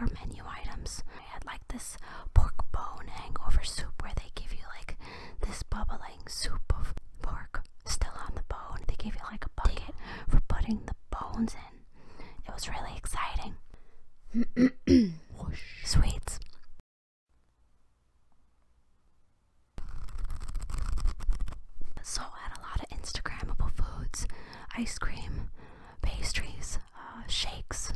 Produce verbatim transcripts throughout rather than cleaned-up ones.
four menu items. I had like this pork bone hangover soup where they give you like this bubbling soup of pork still on the bone. They gave you like a bucket for putting the bones in. It was really exciting. Sweets. So I had a lot of Instagrammable foods, ice cream, pastries, uh, shakes.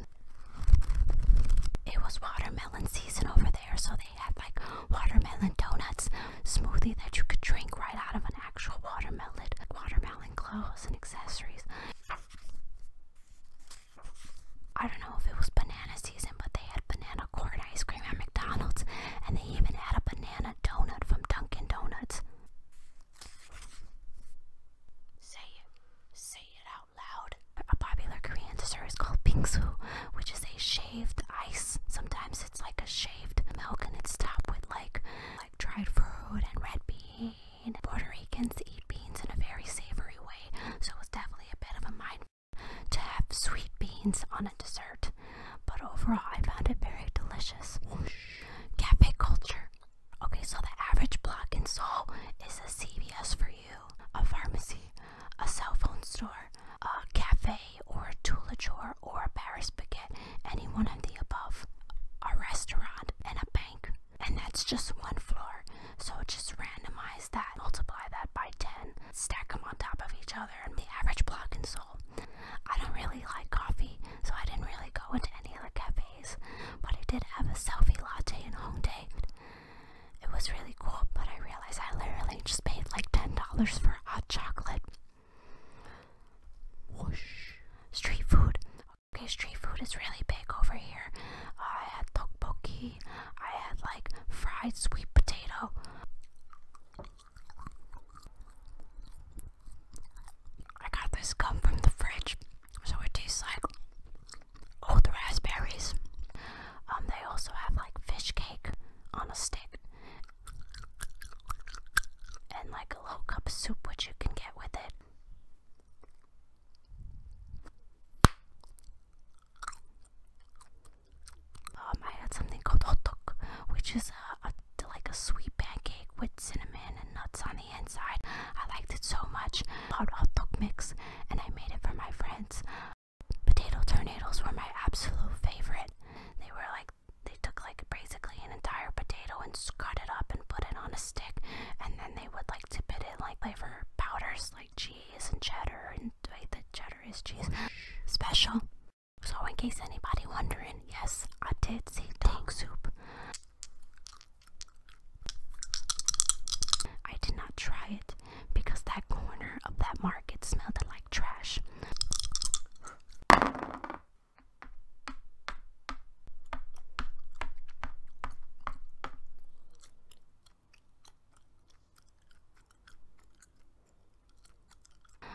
It was watermelon season over there, so they had like watermelon donuts, smoothie that you could drink right out of an actual watermelon, watermelon clothes and accessories. I don't know if it was banana season, but they had banana corn ice cream at McDonald's, and they even had a banana donut from Dunkin' Donuts. Say it. Say it out loud. A popular Korean dessert is called Bingsu, which is a shaved ice. Sometimes it's like a shaved milk, and it's topped with like, like dried fruit and red bean. Puerto Ricans eat beans in a very savory way, so it was definitely a bit of a mindfuck to have sweet beans on a dessert, but overall I found it very delicious. Cafe culture. Okay, so the average block in Seoul is a C V S for you, a pharmacy, a cell phone store, a cafe, or a tulajor, or a Paris baguette, any one of the above, a restaurant, and a bank. And that's just one floor, so just randomize that, multiply that by ten, stack them on top of each other, and the average block in Seoul. I don't really like coffee, so I didn't really go into any other cafes, but I did have a selfie latte in Hongdae. It was really cool, but I realized I literally just paid like ten dollars for hot chocolate. Whoosh. Street food. Okay, street food is really big over here. Uh, I had tteokbokki, I had like fried sweet potato. I got this gum from the fridge, so it tastes like old raspberries. Um, they also have like fish cake on a stick, and like a little cup of soup which you can get with it. Um, I had something called hotok, which is a, a, like a sweet pancake with cinnamon and nuts on the inside. I liked it so much. Bought hotok mix, and I made it for my friends. Potato tornadoes were my absolute favorite. They were like, they took like basically an entire potato and cut it up and put it on a stick, and then they would like dip it in like flavor powders like cheese and cheddar, and wait, the cheddar is cheese. Special. So in case anybody wondering, yes, I did see tteok soup. I did not try it because that corner of that market smelled like trash.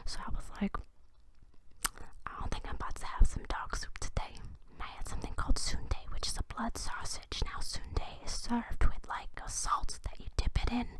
So I was like, sundae, which is a blood sausage. Now sundae is served with like a salt that you dip it in,